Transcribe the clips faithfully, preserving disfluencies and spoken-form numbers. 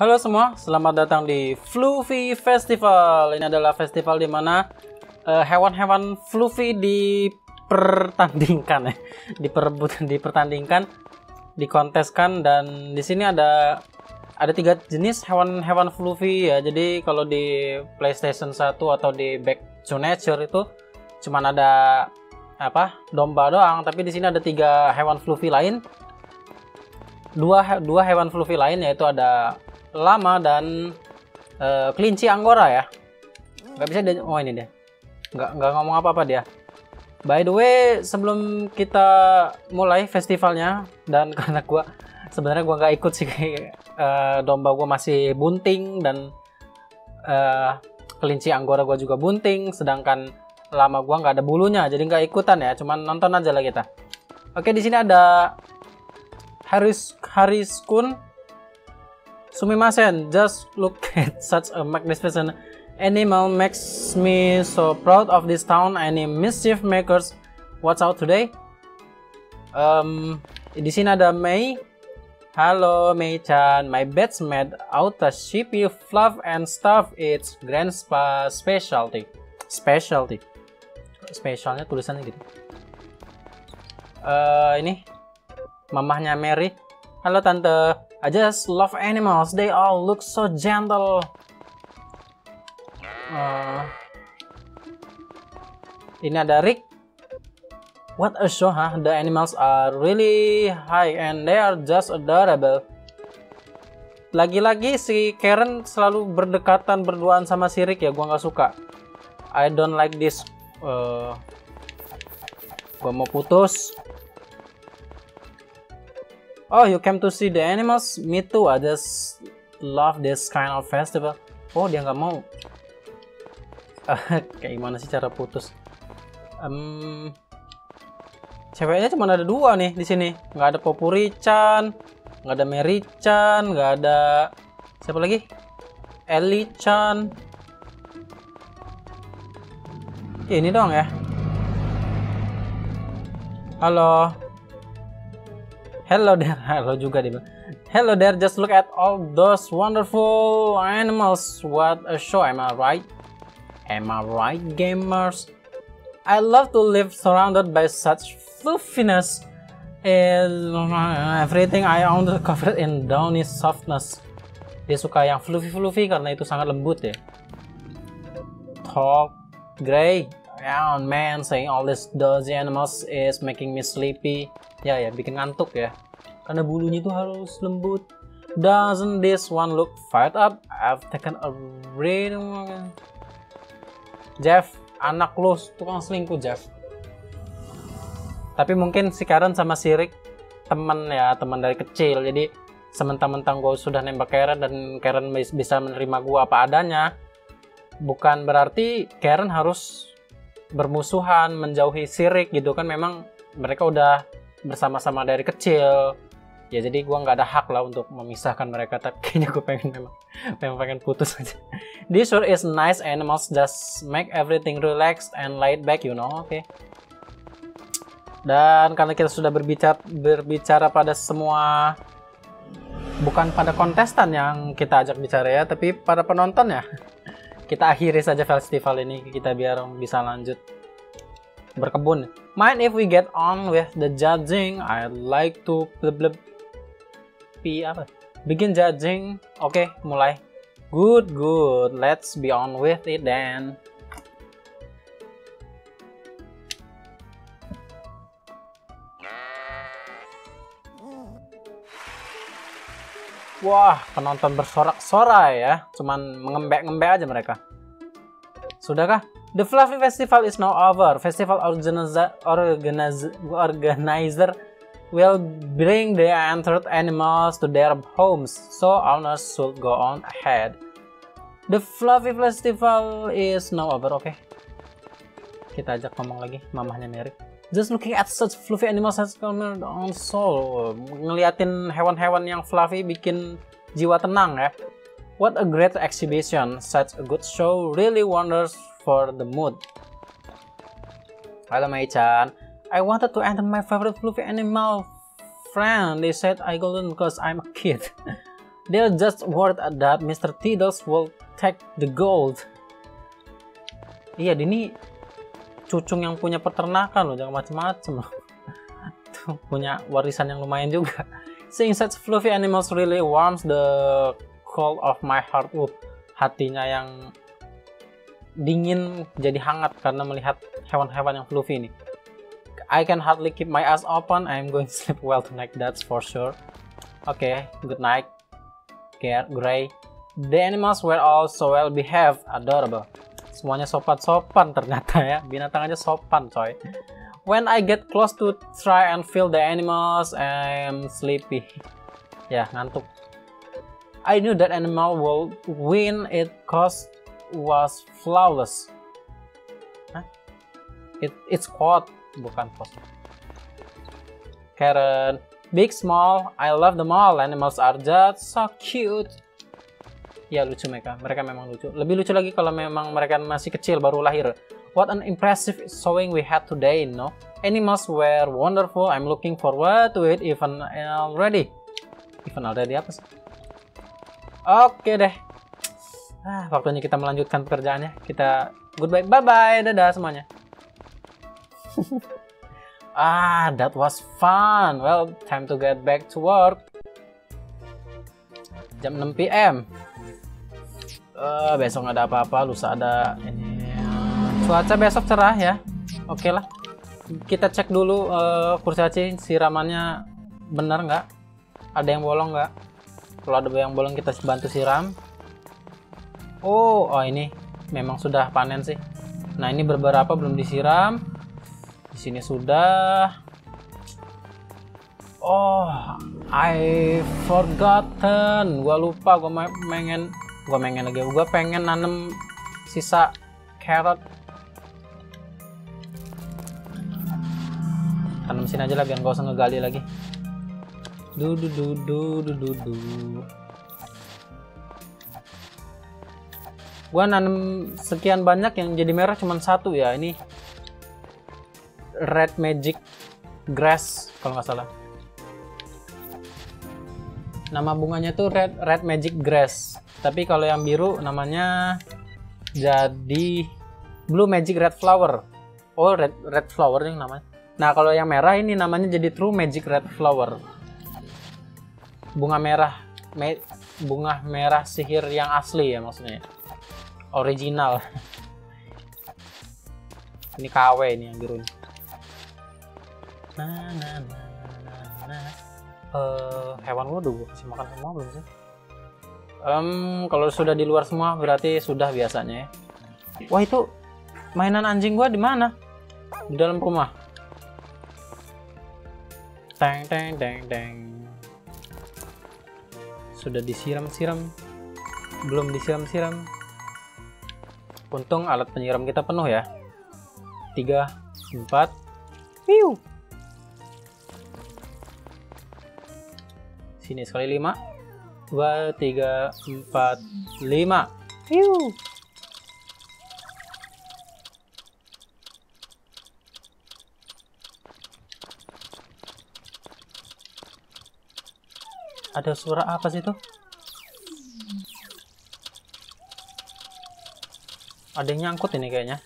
Halo semua, selamat datang di Fluffy Festival. Ini adalah festival di mana uh, hewan-hewan fluffy dipertandingkan, ya, diperebutkan, dipertandingkan, dikonteskan. Dan di sini ada ada tiga jenis hewan-hewan fluffy ya. Jadi kalau di PlayStation one atau di Back to Nature itu cuman ada apa domba doang. Tapi di sini ada tiga hewan fluffy lain. Dua dua hewan fluffy lain, yaitu ada lama dan e, kelinci Anggora ya. Nggak bisa dia, oh ini dia. Nggak nggak ngomong apa-apa dia. By the way, sebelum kita mulai festivalnya, dan karena gua sebenarnya gua nggak ikut sih, e, domba gua masih bunting dan e, kelinci Anggora gua juga bunting, sedangkan lama gua nggak ada bulunya, jadi nggak ikutan ya. Cuman nonton aja lah kita. Oke, di sini ada Haris Haris Kun. Sumimasen, just look at such a magnificent animal makes me so proud of this town. Any mischief makers, watch out today. Um, di sini ada Mei. Halo Mei-chan, my batch made out a sheepy fluff and stuff. It's grandpa's specialty. Specialty. Specialnya tulisannya gitu. Uh, ini. Mamahnya Merry. Halo tante, I just love animals, they all look so gentle. uh, Ini ada Rick. What a show, huh? The animals are really high and they are just adorable. Lagi-lagi si Karen selalu berdekatan berduaan sama si Rick ya, gua nggak suka. I don't like this. uh, Gua mau putus. Oh, you came to see the animals? Me too, I just love this kind of festival. Oh, dia nggak mau. Kayak gimana sih cara putus? Um, ceweknya cuma ada dua nih di sini. Nggak ada Popuri-chan, nggak ada Mary-chan, nggak ada siapa lagi? Ellie-chan. Ini dong ya. Halo. Hello there, hello juga dia. Hello there, just look at all those wonderful animals. What a show, am I right? Am I right, gamers? I love to live surrounded by such fluffiness. Everything I own is covered in downy softness. Dia suka yang fluffy-fluffy karena itu sangat lembut ya. Talk, grey. Oh man, saying all these dozy animals is making me sleepy. Ya ya, bikin ngantuk ya. Karena bulunya itu harus lembut. Doesn't this one look fired up? I've taken a reading. Jeff, anak lu tukang selingkuh Jeff. Tapi mungkin si Karen sama si Rick teman ya, teman dari kecil. Jadi sementang-mentang gue sudah nembak Karen dan Karen bisa menerima gue apa adanya, bukan berarti Karen harus bermusuhan, menjauhi sirik gitu kan. Memang mereka udah bersama-sama dari kecil ya, jadi gua nggak ada hak lah untuk memisahkan mereka. Tapi kayaknya gue pengen memang memang pengen putus aja. This sure is nice, animals just make everything relaxed and laid back, you know. Oke, okay. Dan karena kita sudah berbicara berbicara pada semua, bukan pada kontestan yang kita ajak bicara ya, tapi pada penonton ya. Kita akhiri saja festival ini, kita biar bisa lanjut berkebun. Mind if we get on with the judging? I'd like to blub blub p apa? Begin judging. Oke, okay, mulai. Good, good. Let's be on with it then. Wah, penonton bersorak-sorai ya. Cuman mengembek-ngembek aja mereka. Sudahkah? The Fluffy Festival is now over. Festival organizer, organizer, organizer will bring the entered animals to their homes, so owners should go on ahead. The Fluffy Festival is now over. Oke. Okay. Kita ajak ngomong lagi, mamahnya Merry. Just looking at such fluffy animals has come on soul. Ngeliatin hewan-hewan yang fluffy bikin jiwa tenang ya. What a great exhibition. Such a good show. Really wonders for the mood. Halo Mei-chan. I wanted to enter my favorite fluffy animal friend. They said I couldn't because I'm a kid. They're just worried that Mister Tiddles will take the gold. Iya, ini cucung yang punya peternakan loh, jangan macem-macem loh. Tuh, punya warisan yang lumayan juga. Seeing such fluffy animals really warms the cold of my heart. Uh, hatinya yang dingin jadi hangat karena melihat hewan-hewan yang fluffy ini. I can hardly keep my eyes open. I'm going to sleep well tonight, that's for sure. Okay, good night, Care Grey. The animals were all so well behaved, adorable. Semuanya sopan-sopan ternyata ya, binatang aja sopan coy. When I get close to try and feel the animals, I'm sleepy. Ya, ngantuk. I knew that animal will win it cause was flawless. Huh? It, it's quote, bukan cause. Karen. Big, small, I love them all. Animals are just so cute. Ya lucu mereka, mereka memang lucu. Lebih lucu lagi kalau memang mereka masih kecil baru lahir. What an impressive showing we had today, no? Animals were wonderful. I'm looking forward to it even already. Even already apa sih? Oke deh. Ah, waktunya kita melanjutkan pekerjaannya. Kita goodbye, bye-bye, dadah semuanya. Ah, that was fun. Well, time to get back to work. Jam enam P M Uh, besok nggak ada apa-apa, lusa ada ini. Cuaca besok cerah ya. Oke okay lah. Kita cek dulu uh, kurcaci siramannya benar nggak? Ada yang bolong nggak? Kalau ada yang bolong kita bantu siram. Oh, oh ini memang sudah panen sih. Nah ini beberapa belum disiram. Di sini sudah. Oh, I forgotten. Gua lupa. Gua pengen, gua pengen lagi. Gua pengen nanam sisa carrot. Tanam sini aja lah, biar gak usah ngegali lagi. Du du du du du du du. Gua nanam sekian banyak, yang jadi merah cuman satu ya ini. Red magic grass kalau nggak salah nama bunganya tuh red red magic grass, tapi kalau yang biru namanya jadi blue magic red flower. Oh red red flower yang namanya. Nah kalau yang merah ini namanya jadi true magic red flower, bunga merah me, bunga merah sihir yang asli ya, maksudnya original. Ini K W ini yang birunya. Nah, nah, nah, nah, nah. Uh, hewan gua udah kasih makan semua belum sih? Um, kalau sudah di luar semua berarti sudah biasanya ya. Wah itu mainan anjing gua di mana? Di dalam rumah. Teng teng teng teng. Sudah disiram-siram? Belum disiram-siram. Untung alat penyiram kita penuh ya. Tiga, empat. Piu. Sini sekali lima, dua, tiga, empat, lima. Hiu. Ada suara apa sih itu? Ada yang nyangkut ini kayaknya.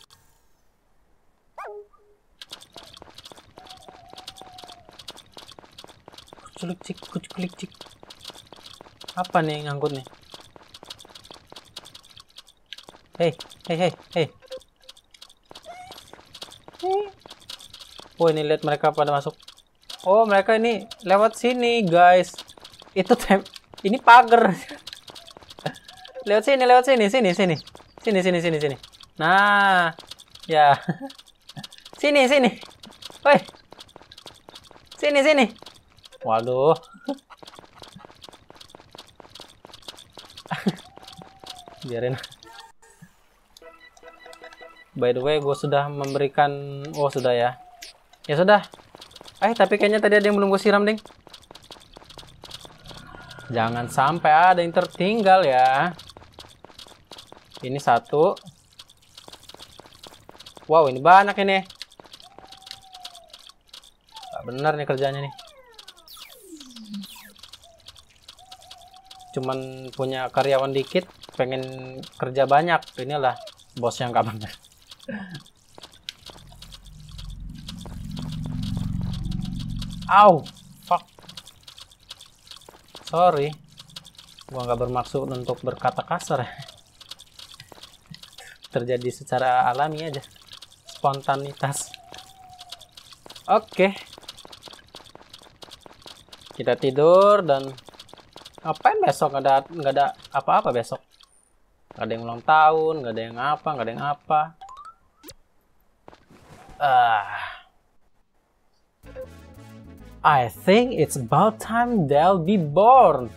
Kucuk cik, kucuk cik. Apa nih yang ngangkut nih? Hei, hei, hei, hei. Oh ini lihat mereka pada masuk. Oh mereka ini lewat sini guys. Itu tem ini pagar. Lewat sini, lewat sini, sini, sini, sini, sini, sini, sini. Nah, ya. Sini, sini. Woi, sini, sini. Waduh. Biarin. By the way, gue sudah memberikan. Oh sudah ya. Ya sudah. Eh tapi kayaknya tadi ada yang belum gue siram ding. Jangan sampai ada yang tertinggal ya. Ini satu. Wow ini banyak ini. Nah, bener nih kerjanya nih. cuman punya karyawan dikit, pengen kerja banyak. Inilah bos yang gak bener. Au, fuck. Sorry, gua nggak bermaksud untuk berkata kasar. Terjadi secara alami aja, spontanitas. Oke, okay. Kita tidur dan ngapain besok? Nggak ada, nggak ada apa-apa besok. Nggak ada yang ulang tahun, nggak ada yang apa, nggak ada yang apa. Ah, I think it's about time they'll be born.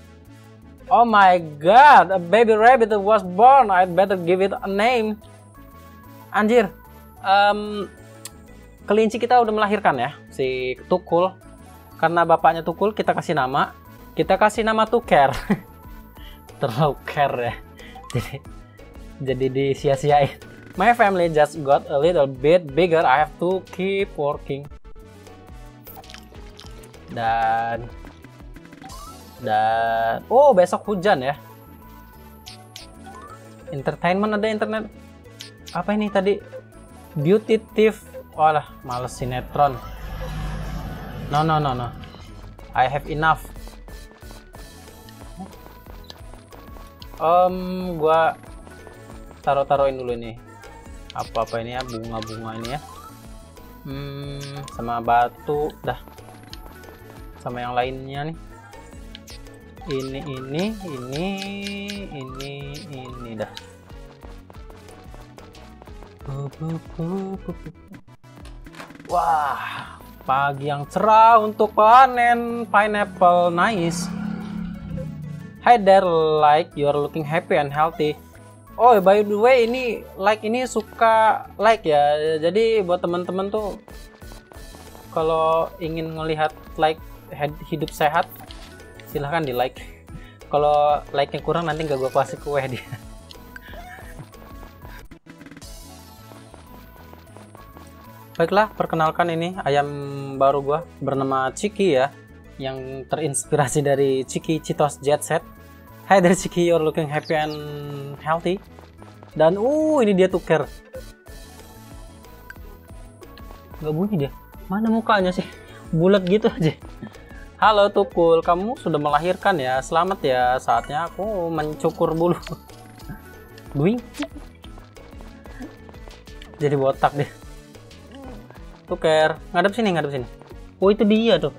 Oh my god, a baby rabbit was born. I'd better give it a name. Anjir, um, kelinci kita udah melahirkan ya, si Tukul. Karena bapaknya Tukul, kita kasih nama. Kita kasih nama Tuker. Terlalu care ya. Jadi, jadi disia-siain. My family just got a little bit bigger. I have to keep working. Dan dan oh besok hujan ya. Entertainment ada internet. Apa ini tadi? Beauty Thief. Walah, males sinetron. No no no no. I have enough. Um, gua taruh-taruhin dulu ini. Apa-apa ini ya, bunga-bunga ini ya. Hmm, sama batu dah. Sama yang lainnya nih, ini ini ini ini ini dah. Wah, pagi yang cerah untuk panen pineapple. Nice. Hi there, like you are looking happy and healthy. Oh by the way, ini like ini suka like ya, jadi buat teman-teman tuh kalau ingin melihat like hidup sehat, silahkan di like. Kalau like nya kurang nanti gak gue kasih kue dia. Baiklah, perkenalkan ini ayam baru gue bernama Chiki ya, yang terinspirasi dari Chiki Cheetos Jet Set. Hi there Chiki, you're looking happy and healthy. Dan uh ini dia Tuker. Gak bunyi dia, mana mukanya sih? Bulat gitu aja. Halo Tukul, kamu sudah melahirkan ya, selamat ya, saatnya aku mencukur bulu. Duing, jadi botak deh. Tuker, ngadep sini, ngadep sini. Oh itu dia tuh,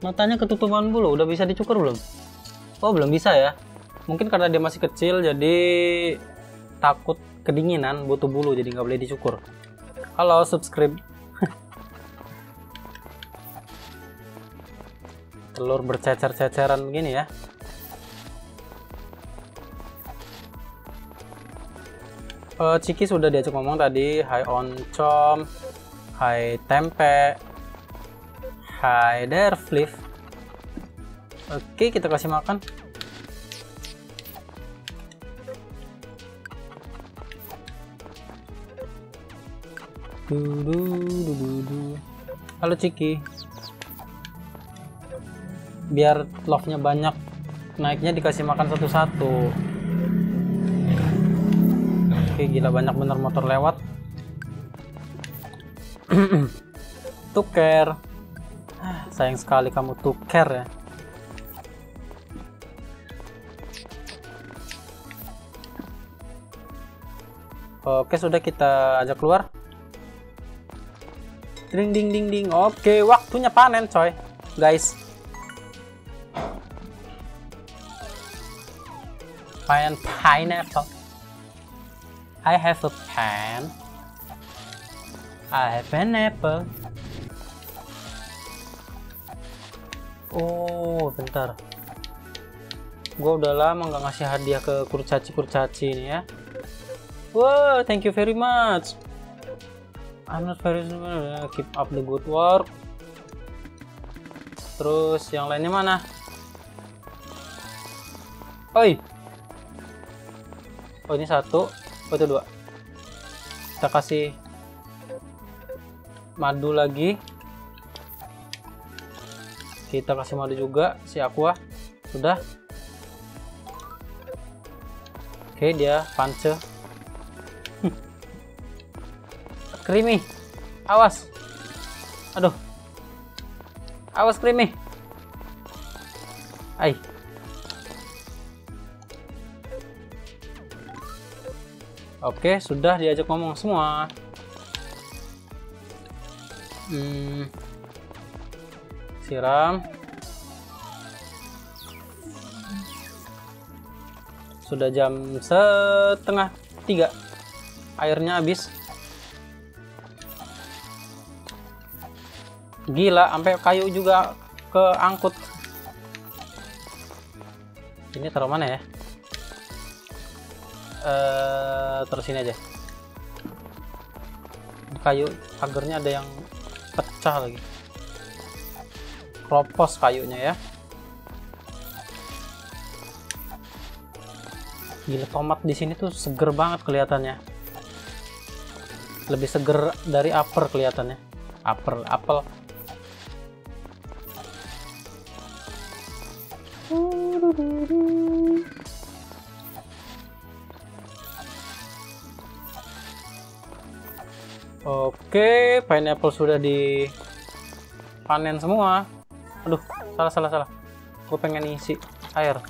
matanya ketutupan bulu. Udah bisa dicukur belum? Oh belum bisa ya, mungkin karena dia masih kecil jadi takut kedinginan, butuh bulu jadi nggak boleh dicukur. Halo subscribe. Telur bercecer-ceceran begini ya. Uh, Ciki sudah diajak ngomong tadi. Hai oncom, hai tempe, hai there Flip. Oke, kita kasih makan. Halo Ciki, biar love-nya banyak naiknya dikasih makan satu-satu. Oke, gila banyak bener motor lewat. Tuker, sayang sekali kamu Tuker ya. Oke, sudah kita ajak keluar. Ding ding ding ding. Oke, waktunya panen coy guys. Pine pineapple. I have a pen. I have an apple. Oh, bentar. Gue udah lama nggak ngasih hadiah ke kurcaci-kurcaci ini ya. Wow, thank you very much. I'm not very sure. Keep up the good work. Terus yang lainnya mana? Oi. Oh ini satu, oh itu dua. Kita kasih madu lagi. Kita kasih madu juga si Aqua. Sudah. Oke, dia panca. Creamy. Awas. Aduh. Awas Creamy. Ai. Oke, sudah diajak ngomong semua. Hmm. Siram. Sudah jam setengah tiga, airnya habis. Gila, sampai kayu juga keangkut. Ini taruh mana ya? Eh, terus ini aja. Kayu pagernya ada yang pecah lagi. Kropos kayunya ya. Gila, tomat di sini tuh seger banget kelihatannya. Lebih seger dari apel kelihatannya. Apel, apel. Oke, pineapple sudah dipanen semua. Aduh, salah, salah, salah. Gue pengen isi air.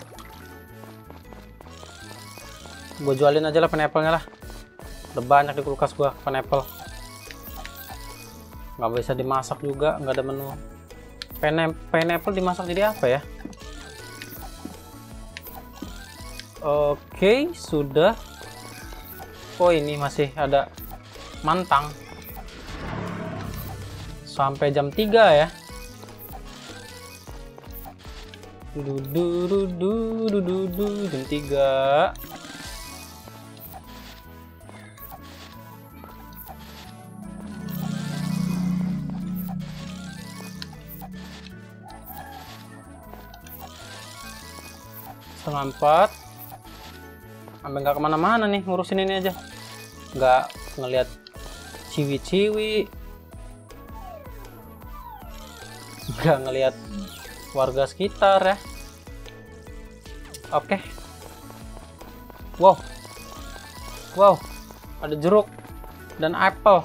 Gue jualin aja lah pineapple-nya lah. Udah banyak di kulkas gue pineapple. Nggak bisa dimasak juga, nggak ada menu. Pineapple dimasak jadi apa ya? Oke, sudah. Oh, ini masih ada mantang. Sampai jam tiga ya. Dudududududududu jam tiga. Setengah empat, sampai nggak kemana-mana nih ngurusin ini aja, nggak ngelihat ciwi-ciwi, nggak ngelihat warga sekitar ya. Oke, wow, wow, ada jeruk dan apel.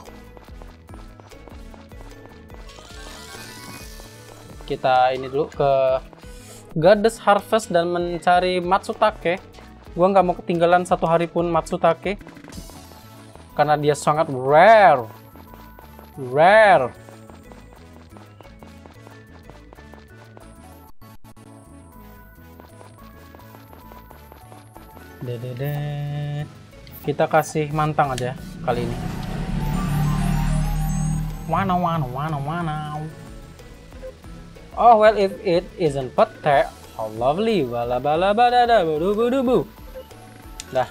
Kita ini dulu ke Goddess Harvest dan mencari Matsutake. Gua nggak mau ketinggalan satu hari pun Matsutake karena dia sangat rare, rare. Dedede. Kita kasih mantang aja kali ini. Wana wana wana wana. Oh well, if it isn't pete, how lovely, bala bala bala da budu budu bu. Dah.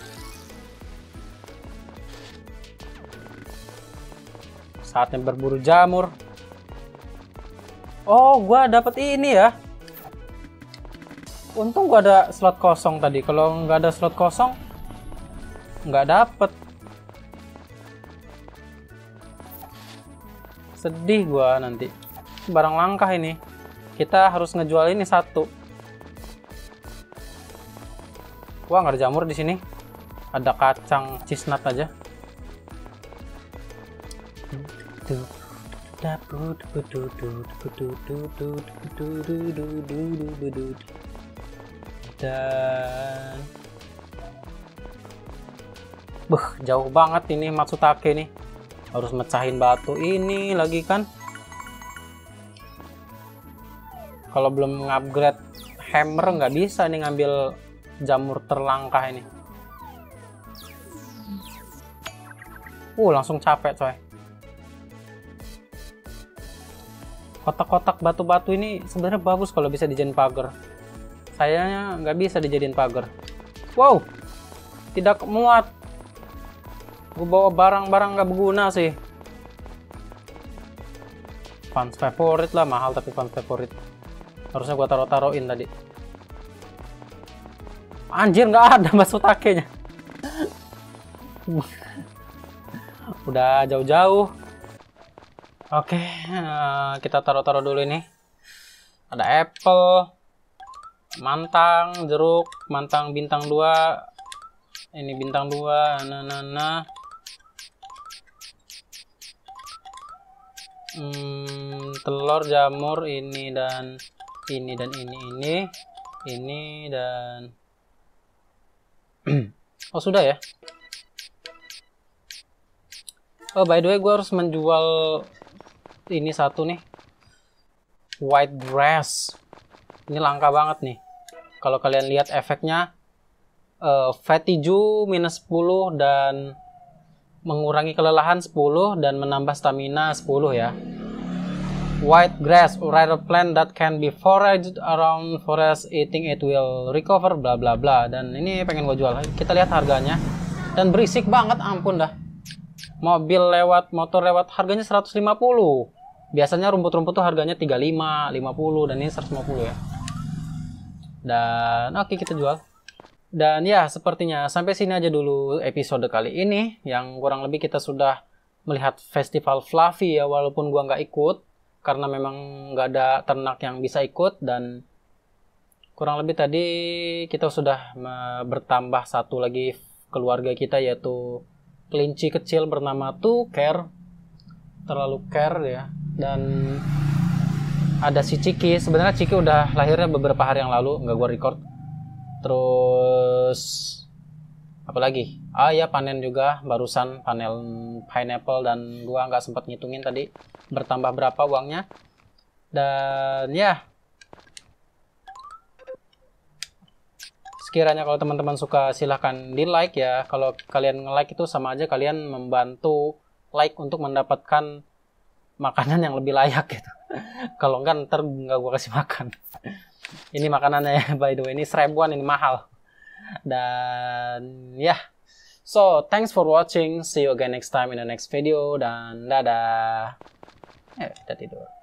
Saatnya berburu jamur. Oh, gua dapat ini ya. Untung gua ada slot kosong tadi. Kalau nggak ada slot kosong, nggak dapet. Sedih gua nanti. Barang langkah ini. Kita harus ngejual ini satu. Wah, nggak ada jamur di sini. Ada kacang cisnat aja. Dan, beh, jauh banget ini Matsutake nih. Harus mecahin batu ini lagi kan. Kalau belum upgrade hammer nggak bisa nih ngambil jamur terlangkah ini. Uh, langsung capek coy. Kotak-kotak batu-batu ini sebenarnya bagus kalau bisa dijadiin pagar. Sayangnya nggak bisa dijadiin pagar. Wow, tidak muat. Gue bawa barang-barang nggak berguna sih. Fans favorit lah, mahal tapi fans favorit. Harusnya gua taruh-taruhin tadi. Anjir, nggak ada Matsutake-nya. Udah jauh-jauh. Oke, kita taruh-taruh dulu ini. Ada apple, mantang, jeruk, mantang bintang dua, Ini bintang dua. Nah, nah, nah. Hmm, telur, jamur, ini dan ini dan ini ini ini dan oh sudah ya. Oh by the way, gue harus menjual ini satu nih, white grass. Ini langka banget nih. Kalau kalian lihat efeknya, uh, fatigue minus sepuluh dan mengurangi kelelahan sepuluh dan menambah stamina sepuluh ya. White grass, rare plant that can be foraged around forest, eating it will recover bla bla bla. Dan ini pengen gue jual. Kita lihat harganya. Dan berisik banget, ampun dah. Mobil lewat, motor lewat, harganya seratus lima puluh. Biasanya rumput-rumput tuh harganya tiga puluh lima, lima puluh, dan ini seratus lima puluh ya. Dan oke, kita jual. Dan ya, sepertinya sampai sini aja dulu episode kali ini, yang kurang lebih kita sudah melihat festival Fluffy ya, walaupun gua nggak ikut karena memang nggak ada ternak yang bisa ikut. Dan kurang lebih tadi kita sudah bertambah satu lagi keluarga kita, yaitu kelinci kecil bernama Tuker, terlalu care ya. Dan ada si Ciki, sebenarnya Ciki udah lahirnya beberapa hari yang lalu, nggak gua record. Terus apalagi? Ah ya, panen juga barusan, panel pineapple, dan gua nggak sempat ngitungin tadi bertambah berapa uangnya. Dan ya, sekiranya kalau teman-teman suka silahkan di like ya. Kalau kalian nge-like itu sama aja kalian membantu like untuk mendapatkan makanan yang lebih layak gitu. Kalau enggak ntar nggak gua kasih makan. Ini makanannya ya, by the way, ini seribuan, ini mahal. Dan ya, yeah. So thanks for watching, see you again next time in the next video, dan dadah. Eh, kita tidur.